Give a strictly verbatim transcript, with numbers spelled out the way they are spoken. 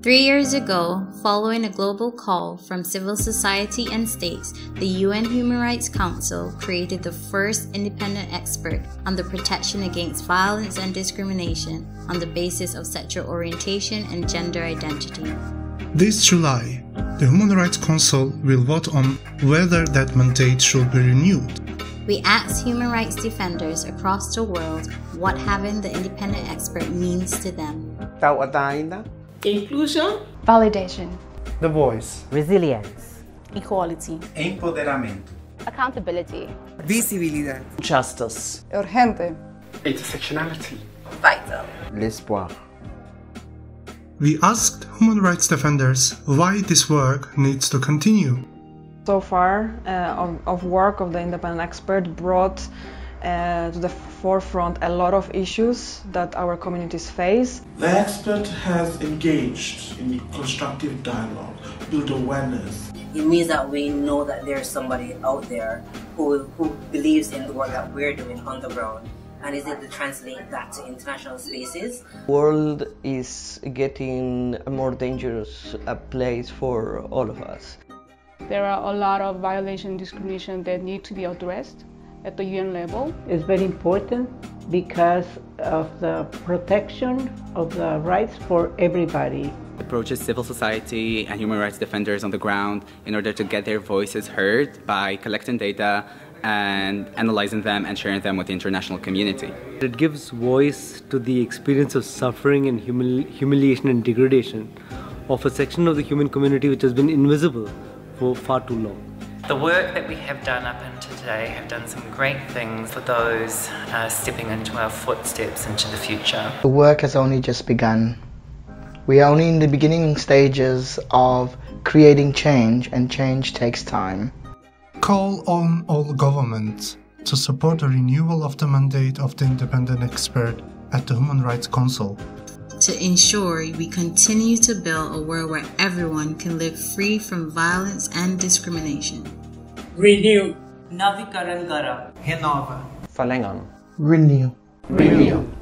Three years ago, following a global call from civil society and states, the U N Human Rights Council created the first independent expert on the protection against violence and discrimination on the basis of sexual orientation and gender identity. This July, the Human Rights Council will vote on whether that mandate should be renewed. We asked human rights defenders across the world what having the independent expert means to them. Inclusion, validation, the voice, resilience, equality, empoderamiento, accountability, visibilidad, justice, urgente, intersectionality, vital, l'espoir. We asked human rights defenders why this work needs to continue. So far, uh, of, of work of the independent expert brought Uh, to the forefront a lot of issues that our communities face. The expert has engaged in constructive dialogue, built awareness. It means that we know that there's somebody out there who, who believes in the work that we're doing on the ground and is able to translate that to international spaces. The world is getting a more dangerous place for all of us. There are a lot of violation and discrimination that need to be addressed at the U N level. It's very important because of the protection of the rights for everybody. It approaches civil society and human rights defenders on the ground in order to get their voices heard by collecting data and analyzing them and sharing them with the international community. It gives voice to the experience of suffering and humil humiliation and degradation of a section of the human community which has been invisible for far too long. The work that we have done up until today have done some great things for those uh, stepping into our footsteps into the future. The work has only just begun. We are only in the beginning stages of creating change, and change takes time. Call on all governments to support the renewal of the mandate of the independent expert at the Human Rights Council, to ensure we continue to build a world where everyone can live free from violence and discrimination. Renew. Navikaran Gara. Renova. Falangan. Renew. Renew.